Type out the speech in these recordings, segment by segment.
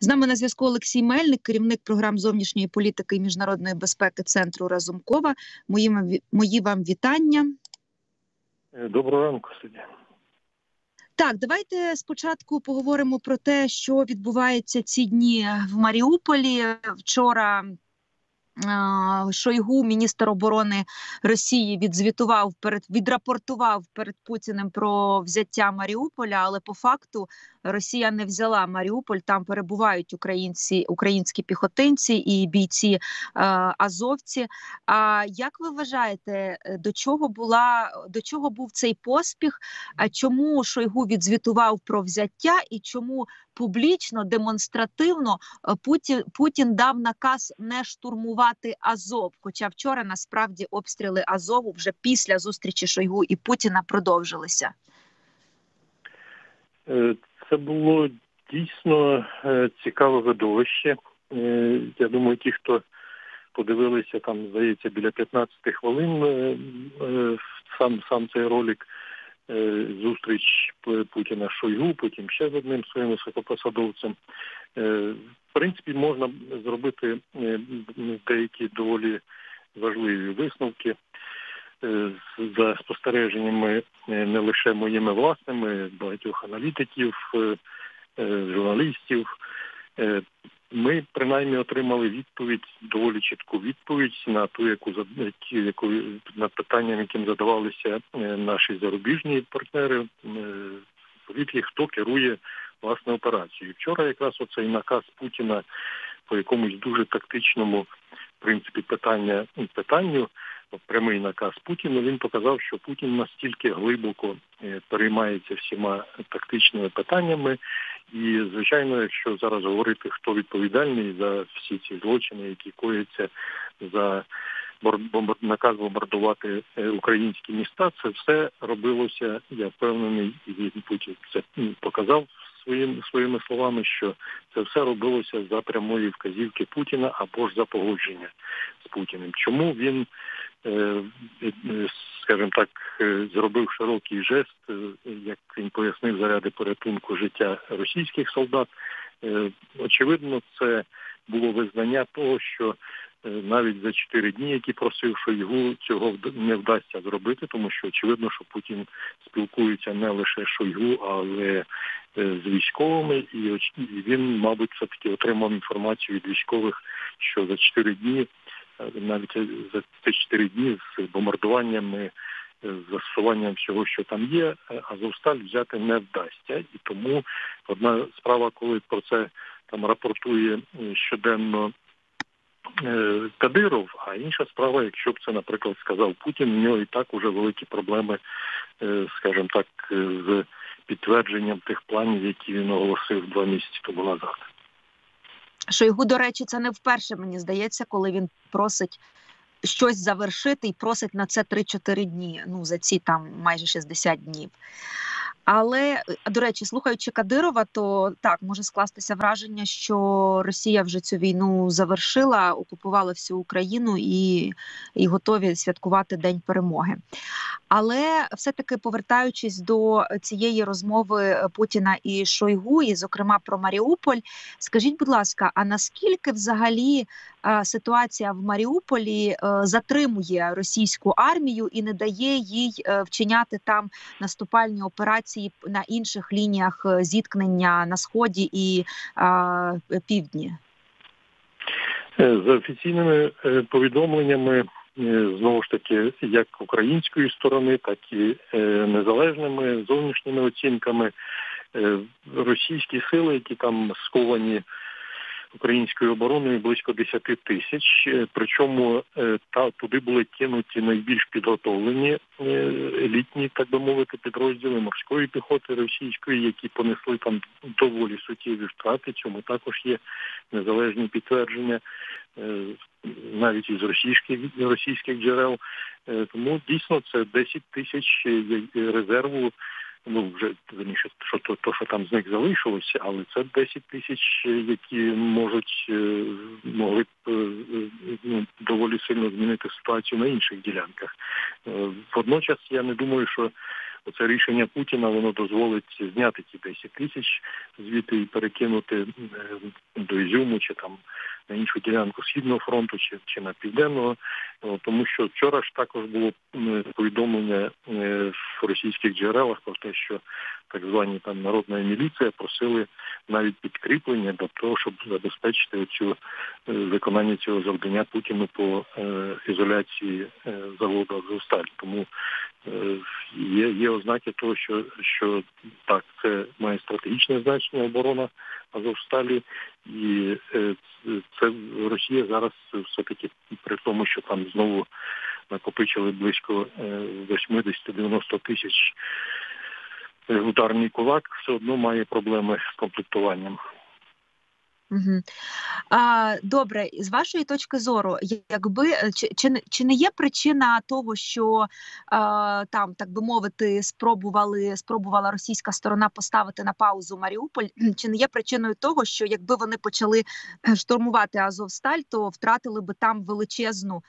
З нами на зв'язку Олексій Мельник, керівник програм зовнішньої політики і міжнародної безпеки Центру Разумкова. Мої вам вітання. Доброго ранку, Сидя. Так, давайте спочатку поговоримо про те, що відбувається ці дні в Маріуполі. Вчора Шойгу, міністр оборони Росії, відрапортував перед Путіним про взяття Маріуполя, але по факту Росія не взяла Маріуполь, там перебувають українські піхотинці і бійці азовці. А як ви вважаєте, до чого був цей поспіх? Чому Шойгу відзвітував про взяття і чому публічно, демонстративно Путін дав наказ не штурмувати Азов? Хоча вчора насправді обстріли Азову вже після зустрічі Шойгу і Путіна продовжилися. Це було дійсно цікаве видовище. Я думаю, ті, хто подивилися, там, здається, біля 15 хвилин сам цей ролик, зустріч Путіна з Шойгу, потім ще з одним своїм високопосадовцем. В принципі, можна зробити деякі доволі важливі висновки за спостереженнями не лише моїми власними, багатьох аналітиків, журналістів. Ми, принаймні, отримали доволі чітку відповідь на питання, яким задавалися наші зарубіжні партнери, хто керує, власне, операцією. Вчора якраз оцей наказ Путіна по якомусь дуже тактичному, в принципі, питанню, прямий наказ Путіна, він показав, що Путін настільки глибоко переймається всіма тактичними питаннями. І, звичайно, якщо зараз говорити, хто відповідальний за всі ці злочини, які кояться за наказ бомбардувати українські міста, це все робилося, я впевнений, і Путін це показав своїми словами, що це все робилося за прямої вказівки Путіна або ж за погодження з Путіним. Чому він, скажімо так, зробив широкий жест, як він пояснив, заради порятунку життя російських солдат? Очевидно, це було визнання того, що навіть за 4 дні, які просив Шойгу, цього не вдасться зробити, тому що очевидно, що Путін спілкується не лише з Шойгу, але з військовими, і він, мабуть, все-таки отримав інформацію від військових, що за 4 дні, навіть за ці 4 дні з бомбардуваннями, з застосуванням всього, що там є, Азовсталь взяти не вдасться. І тому одна справа, коли про це там рапортує щоденно Кадиров, а інша справа, якщо б це, наприклад, сказав Путін, у нього і так уже великі проблеми, скажімо так, з підтвердженням тих планів, які він оголосив 2 місяці тому назад. Шойгу, до речі, це не вперше, мені здається, коли він просить щось завершити і просить на це 3-4 дні, за ці там майже 60 днів. Але, до речі, слухаючи Кадирова, то так, може скластися враження, що Росія вже цю війну завершила, окупувала всю Україну і готові святкувати День перемоги. Але все-таки, повертаючись до цієї розмови Путіна і Шойгу, і, зокрема, про Маріуполь, скажіть, будь ласка, а наскільки взагалі ситуація в Маріуполі затримує російську армію і не дає їй вчиняти там наступальні операції на інших лініях зіткнення на Сході і Півдні? За офіційними повідомленнями, знову ж таки, як української сторони, так і незалежними зовнішніми оцінками, російські сили, які там сковані українською обороною, близько 10 тисяч, причому туди були кинуті найбільш підготовлені елітні, так би мовити, підрозділи морської піхоти російської, які понесли там доволі суттєві втрати, цьому також є незалежні підтвердження, навіть із російських джерел. Тому дійсно це 10 тисяч резерву, вже раніше, що там з них залишилося, але це 10 тисяч, які могли б доволі сильно змінити ситуацію на інших ділянках. Водночас, я не думаю, що Оце рішення Путіна, воно дозволить зняти ці 10 тисяч звідти і перекинути до Ізюму чи там на іншу ділянку Східного фронту чи на Південного. Тому що вчора ж також було повідомлення в російських джерелах про те, що так звані там народна міліція просили навіть підкріплення до того, щоб забезпечити цю виконання цього завдання Путіну по ізоляції заводу «Азовсталь». Тому є ознаки того, що так, це має стратегічне значення оборона Азовсталі, і це Росія зараз все-таки, при тому, що там знову накопичили близько 80-90 тисяч ударний кулак, все одно має проблеми з комплектуванням. Угу. Добре, з вашої точки зору, чи не є причина того, що там, так би мовити, спробувала російська сторона поставити на паузу Маріуполь? Чи не є причиною того, що якби вони почали штурмувати Азовсталь, то втратили би там величезну,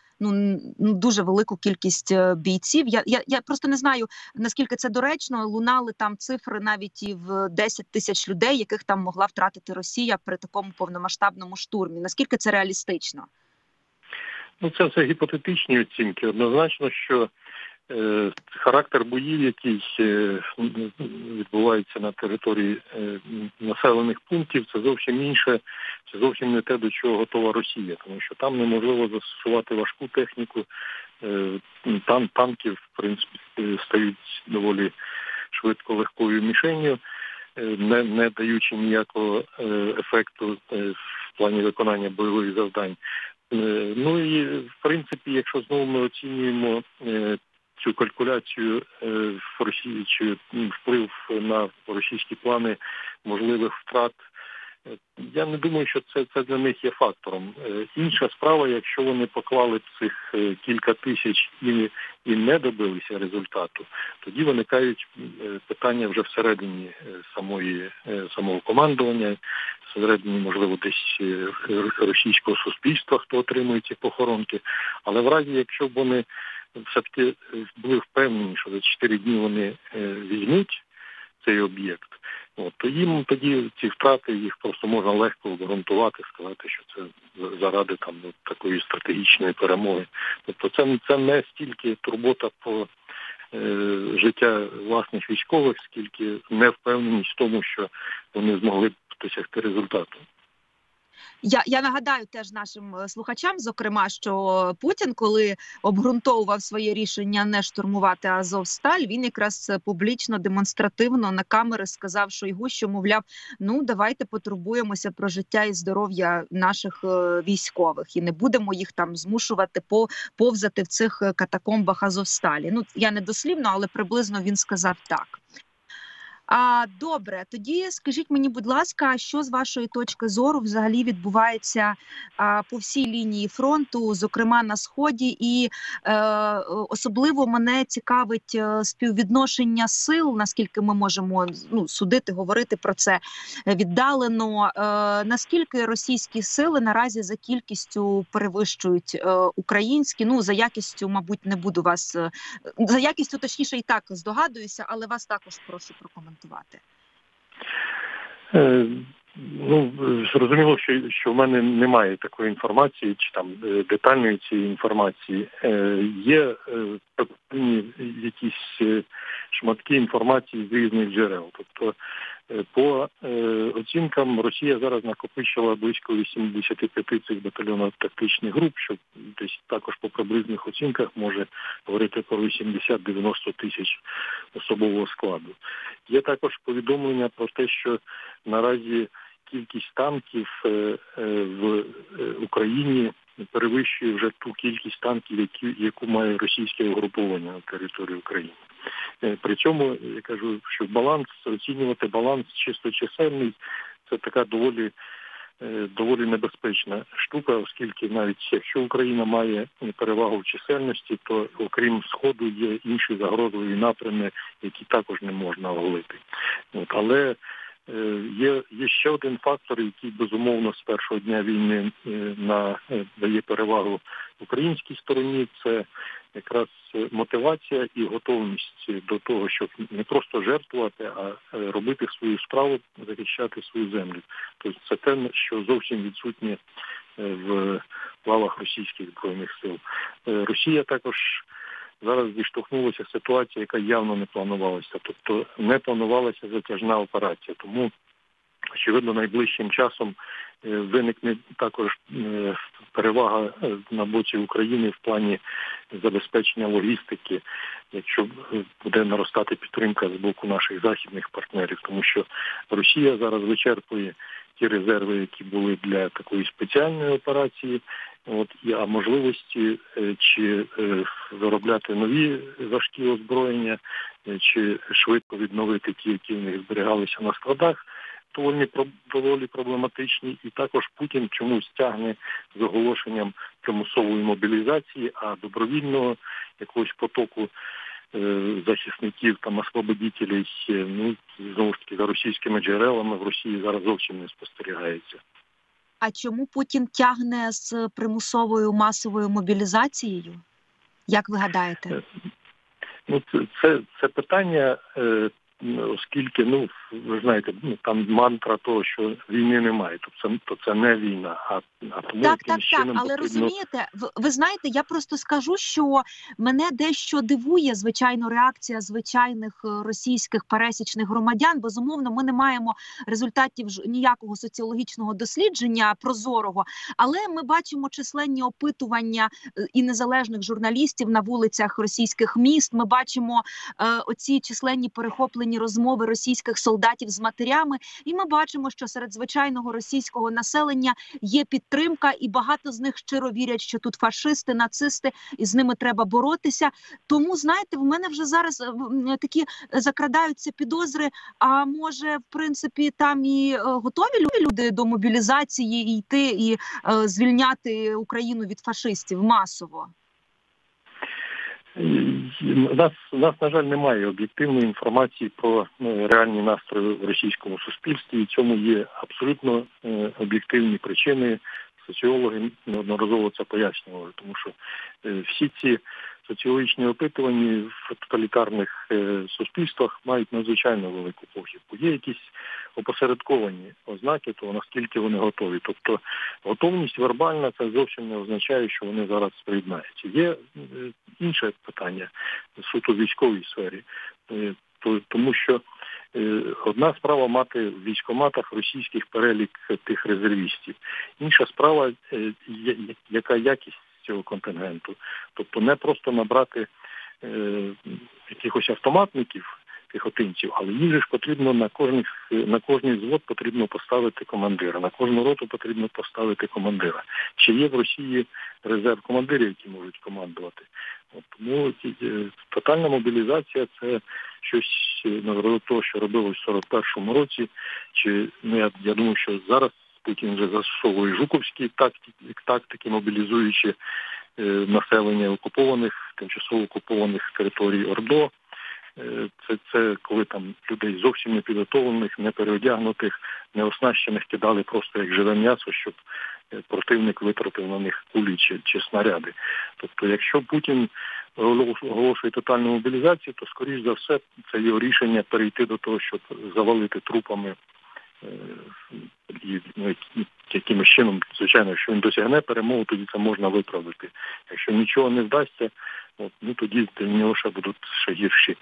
дуже велику кількість бійців? Я просто не знаю, наскільки це доречно. Лунали там цифри навіть і в 10 тисяч людей, яких там могла втратити Росія при такому повномасштабному штурмі. Наскільки це реалістично? Це все гіпотетичні оцінки. Однозначно, що характер боїв, який відбувається на території населених пунктів, це зовсім інше, це зовсім не те, до чого готова Росія, тому що там неможливо застосувати важку техніку, там танки, в принципі, стають доволі швидко легкою мішенню, не даючи ніякого ефекту в плані виконання бойових завдань. Ну і, в принципі, якщо знову ми оцінюємо цю калькуляцію в Росії, чи вплив на російські плани можливих втрат, я не думаю, що це для них є фактором. Інша справа, якщо вони поклали цих кілька тисяч і не добилися результату, тоді виникають питання вже всередині самого командування, всередині, можливо, десь російського суспільства, хто отримує ці похоронки. Але в разі, якщо б вони все-таки були впевнені, що за 4 дні вони візьмуть цей об'єкт, то їм тоді ці втрати, їх просто можна легко обґрунтувати, сказати, що це заради там такої стратегічної перемоги. Тобто це не стільки турбота про життя власних військових, скільки невпевненість в тому, що вони змогли б досягти результату. Я нагадаю теж нашим слухачам, зокрема, що Путін, коли обґрунтовував своє рішення не штурмувати Азовсталь, він якраз публічно, демонстративно на камери сказав Шойгу, що, мовляв, давайте потурбуємося про життя і здоров'я наших військових і не будемо їх там змушувати повзати в цих катакомбах Азовсталі. Я не дослівно, але приблизно він сказав так. Добре, тоді скажіть мені, будь ласка, що з вашої точки зору взагалі відбувається по всій лінії фронту, зокрема на Сході, і особливо мене цікавить співвідношення сил, наскільки ми можемо судити, говорити про це віддалено. Наскільки російські сили наразі за кількістю перевищують українські? За якістю, мабуть, не буду вас... За якістю, точніше, і так здогадуюся, але вас також прошу прокоментувати. Зрозуміло, що в мене немає такої інформації, чи там детальної цієї інформації. Є якісь шматки інформації з різних джерел. Тобто, по оцінкам, Росія зараз накопичила близько 85 цих батальйонів тактичних груп, що десь також по приблизних оцінках може говорити про 80-90 тисяч особового складу. Є також повідомлення про те, що наразі кількість танків в Україні перевищує вже ту кількість танків, яку має російське угруповання на території України. При цьому, я кажу, що баланс, оцінювати баланс чисто чисельний, це така доволі небезпечна штука, оскільки навіть якщо Україна має перевагу в чисельності, то окрім Сходу є інші загрозливі напрями, які також не можна оголити. Але є ще один фактор, який, безумовно, з першого дня війни дає перевагу українській стороні, це якраз мотивація і готовність до того, щоб не просто жертвувати, а робити свою справу, захищати свою землю. Тобто це те, що зовсім відсутнє в лавах російських збройних сил. Росія також зараз зіштовхнулася ситуація, яка явно не планувалася. Тобто не планувалася затяжна операція. Тому, очевидно, найближчим часом виникне також перевага на боці України в плані забезпечення логістики, якщо буде наростати підтримка з боку наших західних партнерів. Тому що Росія зараз вичерпує ті резерви, які були для такої спеціальної операції, а можливості чи виробляти нові важкі озброєння, чи швидко відновити ті, які в них зберігалися на складах, доволі проблематичні. І також Путін чомусь тягне з оголошенням примусової мобілізації, а добровільного якогось потоку захисників та освободителів, знову ж таки, за російськими джерелами в Росії зараз зовсім не спостерігається. А чому Путін тягне з примусовою масовою мобілізацією? Як ви гадаєте? Це питання, оскільки, ви знаєте, там мантра того, що війни немає, тобто це не війна. Тому так, але розумієте, ви знаєте, я просто скажу, що мене дещо дивує, звичайно, реакція звичайних російських пересічних громадян. Безумовно, ми не маємо результатів ніякого соціологічного дослідження прозорого, але ми бачимо численні опитування і незалежних журналістів на вулицях російських міст, ми бачимо оці численні перехоплені розмови російських солдатів з матерями, і ми бачимо, що серед звичайного російського населення є підтримка, і багато з них щиро вірять, що тут фашисти, нацисти, і з ними треба боротися. Тому, знаєте, в мене вже зараз такі закрадаються підозри, а може, в принципі, там і готові люди до мобілізації і йти і звільняти Україну від фашистів масово? У нас, на жаль, немає об'єктивної інформації про реальні настрої в російському суспільстві, і цьому є абсолютно об'єктивні причини. Соціологи неодноразово це пояснювали, тому що всі ці соціологічні опитування в тоталітарних суспільствах мають надзвичайно велику похибку. Є якісь опосередковані ознаки того, наскільки вони готові. Тобто готовність вербальна – це зовсім не означає, що вони зараз приєднаються. Є інше питання суто в військовій сфері, тому що одна справа мати в військкоматах російських перелік тих резервістів. Інша справа, яка якість цього контингенту. Тобто не просто набрати якихось автоматників, піхотинців, але їм же ж потрібно на кожний взвод потрібно поставити командира, на кожну роту потрібно поставити командира. Чи є в Росії резерв командирів, які можуть командувати? Тому тотальна мобілізація – це щось на того, що робилось в 41-му році. Я думаю, що зараз Путін вже застосовує жуковські тактики, мобілізуючи населення тимчасово окупованих територій ОРДО. Це коли там людей зовсім непідготовлених, непереодягнутих, неоснащених кидали просто як живе м'ясо, щоб противник витратив на них кулі чи снаряди. Тобто, якщо Путін оголошує тотальну мобілізацію, то, скоріш за все, це його рішення перейти до того, щоб завалити трупами якимось чином. Звичайно, якщо він досягне перемогу, тоді це можна виправити. Якщо нічого не вдасться, тоді для нього ще будуть гірші,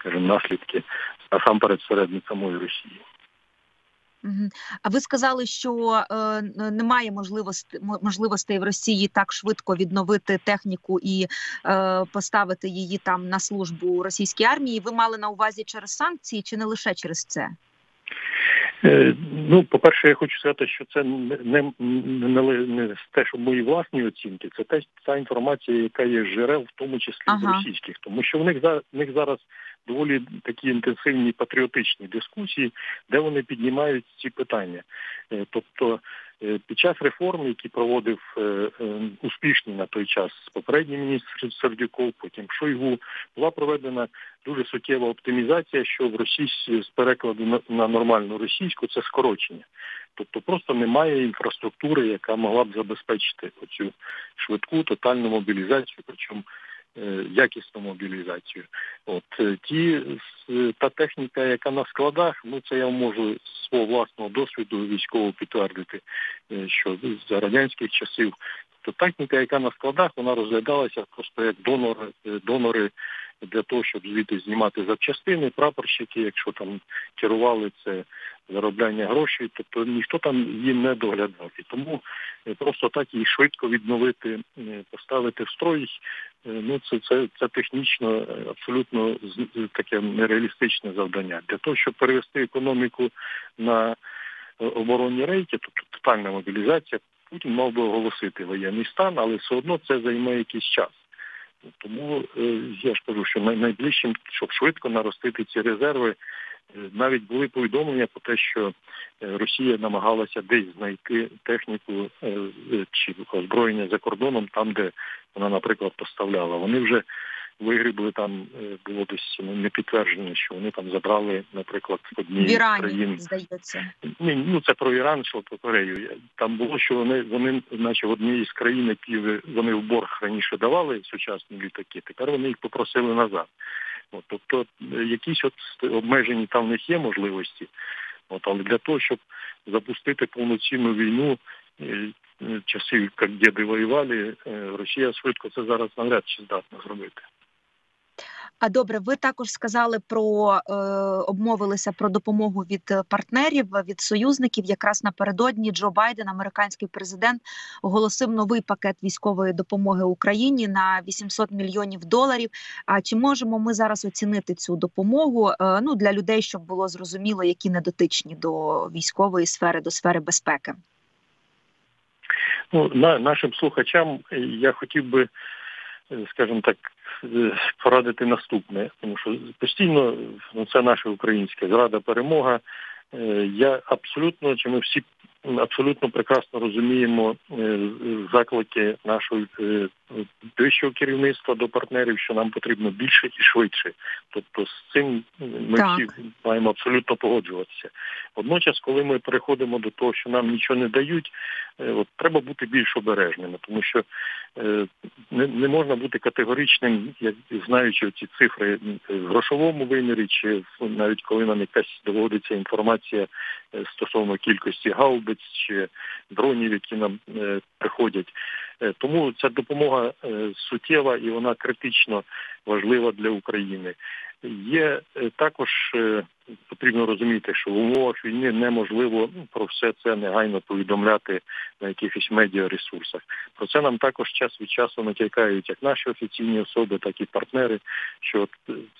скажімо, наслідки, насамперед серед самої Росії. А ви сказали, що немає можливостей в Росії так швидко відновити техніку і поставити її там на службу російській армії. Ви мали на увазі через санкції чи не лише через це? По-перше, я хочу сказати, що це не те, що мої власні оцінки, це та інформація, яка є з джерел, в тому числі з російських. Тому що в них зараз доволі такі інтенсивні патріотичні дискусії, де вони піднімають ці питання. Тобто під час реформ, які проводив успішний на той час попередній міністр Сердюков, потім Шойгу, була проведена дуже суттєва оптимізація, що в російській з перекладу на нормальну російську це скорочення. Тобто просто немає інфраструктури, яка могла б забезпечити оцю швидку тотальну мобілізацію, причому якісну мобілізацію. Та техніка, яка на складах, це я можу з свого власного досвіду військового підтвердити, що за радянських часів то техніка, яка на складах, вона розглядалася просто як донори для того, щоб звідти знімати запчастини, прапорщики, якщо там керували це заробляння грошей, тобто ніхто там її не доглядав. І тому просто так її швидко відновити, поставити в строй, це технічно абсолютно таке нереалістичне завдання. Для того, щоб перевести економіку на оборонні рейки, тобто тотальна мобілізація, Путін мав би оголосити воєнний стан, але все одно це займе якийсь час. Тому я ж кажу, що найближчим, щоб швидко наростити ці резерви, навіть були повідомлення про те, що Росія намагалася десь знайти техніку чи озброєння за кордоном, там, де вона, наприклад, поставляла. Вони вже вигрібли, там було десь непідтверджено, що вони там забрали, наприклад, одні з країн. В Ірані, здається. Це про Іран, що про Корею. Там було, що вони наче в одній з країн, які вони в борг раніше давали сучасні літаки, тепер вони їх попросили назад. Тобто якісь обмежені там в них є можливості, але для того, щоб запустити повноцінну війну, часи, як діди воювали, Росія швидко це зараз навряд чи здатна зробити. А добре, ви також сказали обмовилися про допомогу від партнерів, від союзників. Якраз напередодні Джо Байден, американський президент, оголосив новий пакет військової допомоги Україні на $800 мільйонів. А чи можемо ми зараз оцінити цю допомогу, для людей, щоб було зрозуміло, які не дотичні до військової сфери, до сфери безпеки? Нашим слухачам я хотів би, скажімо так, порадити наступне, тому що постійно це наша українська зрада, перемога. Ми всі абсолютно прекрасно розуміємо заклики нашого вищого керівництва до партнерів, що нам потрібно більше і швидше. Тобто з цим ми всі маємо абсолютно погоджуватися. Водночас, коли ми переходимо до того, що нам нічого не дають, треба бути більш обережними, тому що не можна бути категоричним, знаючи ці цифри в грошовому вимірі, чи навіть коли нам якась доводиться інформація стосовно кількості гаубиць чи дронів, які нам приходять. Тому ця допомога суттєва і вона критично важлива для України. Є також, потрібно розуміти, що в умовах війни неможливо про все це негайно повідомляти на якихось медіаресурсах. Про це нам також час від часу натякають як наші офіційні особи, так і партнери, що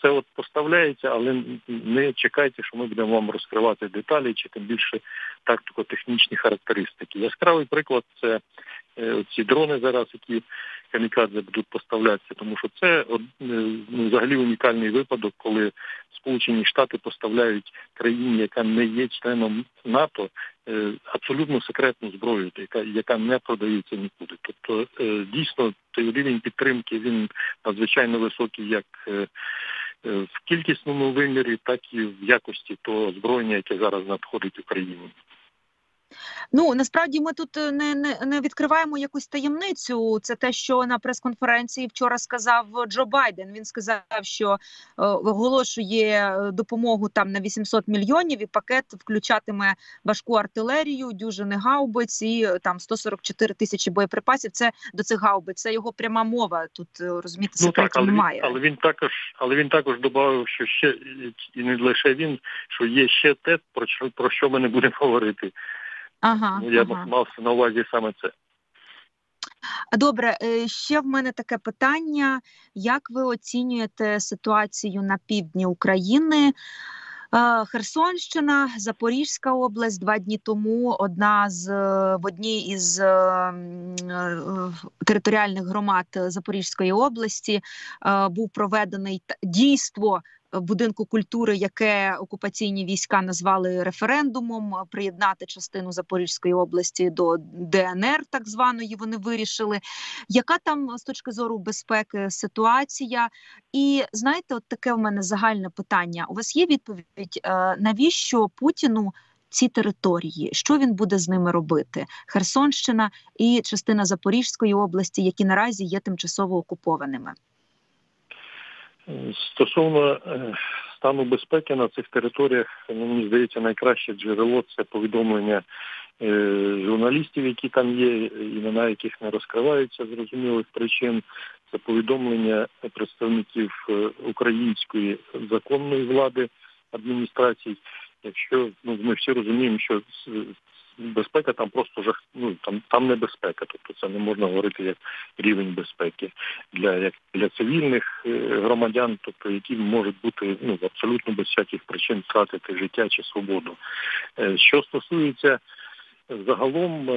це поставляється, але не чекайте, що ми будемо вам розкривати деталі, чи тим більше тактико-технічні характеристики. Яскравий приклад – це ці дрони зараз, які камікадзе будуть поставлятися, тому що це взагалі унікальний випадок, коли Сполучені Штати поставляють країні, яка не є членом НАТО, абсолютно секретну зброю, яка не продається нікуди. Тобто, дійсно, цей рівень підтримки, він надзвичайно високий, як в кількісному вимірі, так і в якості того зброєння, яке зараз надходить Україні. Насправді ми тут не відкриваємо якусь таємницю. Це те, що на прес-конференції вчора сказав Джо Байден. Він сказав, що оголошує допомогу там на 800 мільйонів, і пакет включатиме важку артилерію, дюжини гаубиць і там 144 тисячі боєприпасів. Це до цих гаубиць. Це його пряма мова. Тут, розумієте, секретів немає. Але він також додав, що ще, і не лише він, що є ще те, про що ми не будемо говорити. Мався на увазі саме це. Добре, ще в мене таке питання. Як ви оцінюєте ситуацію на півдні України? Херсонщина, Запорізька область. 2 дні тому в одній із територіальних громад Запорізької області був проведений дійство будинку культури, яке окупаційні війська назвали референдумом, приєднати частину Запорізької області до ДНР, так званої, вони вирішили. Яка там з точки зору безпеки ситуація? І, знаєте, от таке в мене загальне питання. У вас є відповідь, навіщо Путіну ці території? Що він буде з ними робити? Херсонщина і частина Запорізької області, які наразі є тимчасово окупованими. Стосовно стану безпеки на цих територіях, мені здається, найкраще джерело – це повідомлення журналістів, які там є, імена яких не розкриваються з зрозумілих причин. Це повідомлення представників української законної влади, адміністрацій. Якщо, ми всі розуміємо, що безпека там просто там небезпека, тобто це не можна говорити як рівень безпеки для цивільних громадян, тобто які можуть бути абсолютно без всяких причин втратити життя чи свободу. Що стосується загалом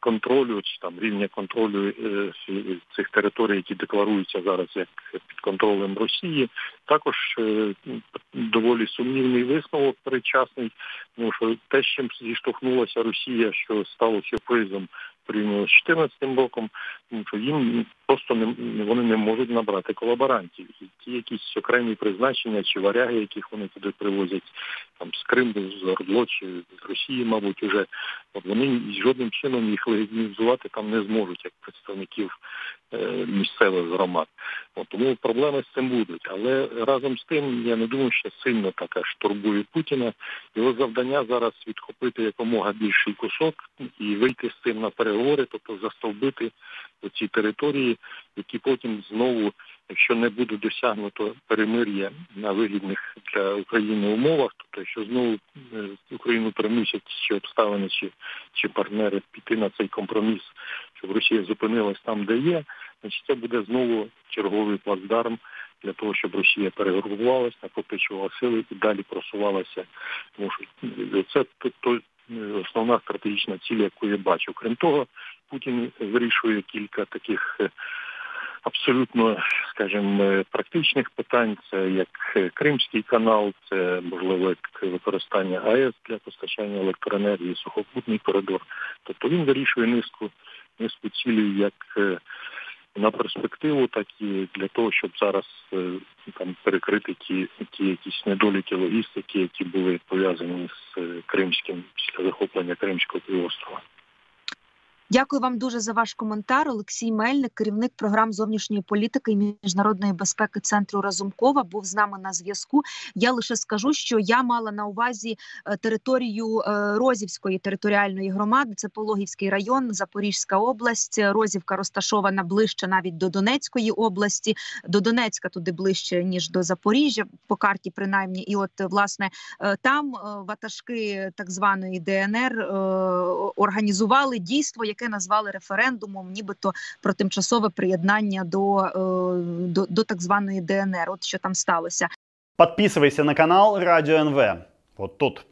контролю чи там рівня контролю цих територій, які декларуються зараз як під контролем Росії, також доволі сумнівний висновок передчасний, тому що те, з чим зіштовхнулася Росія, що стало сюрпризом порівняно з 2014 роком, тому що їм просто вони не можуть набрати колаборантів. І ті якісь окремі призначення чи варяги, яких вони туди привозять з Криму, з Ордло чи з Росії, мабуть, уже, вони жодним чином їх легітимізувати там не зможуть, як представників місцевих громад. Тому проблеми з цим будуть. Але разом з тим, я не думаю, що сильно так аж турбує Путіна. Його завдання зараз відхопити якомога більший кусок і вийти з цим на переговори, тобто застовбити оці території, які потім знову, якщо не буде досягнуто перемир'я на вигідних для України умовах, тобто якщо знову Україну примусять чи обставини, чи партнери піти на цей компроміс, щоб Росія зупинилась там, де є, значить це буде знову черговий плацдарм для того, щоб Росія перегрупувалась, накопичувала сили і далі просувалася. Тому що це основна стратегічна ціль, яку я бачу. Крім того, Путін вирішує кілька таких абсолютно, скажімо, практичних питань. Це як Кримський канал, це, можливо, як використання ГАЕС для постачання електроенергії, сухопутний коридор. Тобто він вирішує низку цілей як на перспективу, так і для того, щоб зараз перекрити ті якісь недоліки логістики, які були пов'язані з Кримським, після захоплення Кримського півострова. Дякую вам дуже за ваш коментар. Олексій Мельник, керівник програм зовнішньої політики і міжнародної безпеки Центру Разумкова, був з нами на зв'язку. Я лише скажу, що я мала на увазі територію Розівської територіальної громади. Це Пологівський район, Запорізька область. Розівка розташована ближче навіть до Донецької області. До Донецька туди ближче, ніж до Запоріжжя, по карті принаймні. І от, власне, там ватажки так званої ДНР організували дійство, яке назвали референдумом, нібито про тимчасове приєднання до так званої ДНР. От що там сталося. Підписуйся на канал Радіо НВ. От тут.